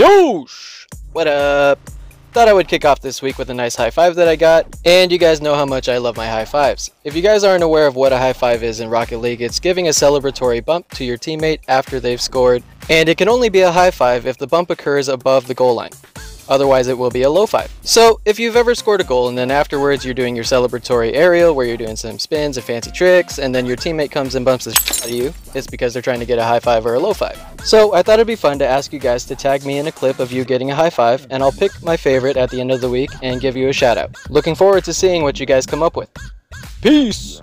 Yosh! What up? Thought I would kick off this week with a nice high five that I got, and you guys know how much I love my high fives. If you guys aren't aware of what a high five is in Rocket League, it's giving a celebratory bump to your teammate after they've scored, and it can only be a high five if the bump occurs above the goal line. Otherwise it will be a low five. So if you've ever scored a goal and then afterwards you're doing your celebratory aerial where you're doing some spins and fancy tricks and then your teammate comes and bumps the shit out of you, it's because they're trying to get a high five or a low five. So I thought it'd be fun to ask you guys to tag me in a clip of you getting a high five and I'll pick my favorite at the end of the week and give you a shout out. Looking forward to seeing what you guys come up with. Peace!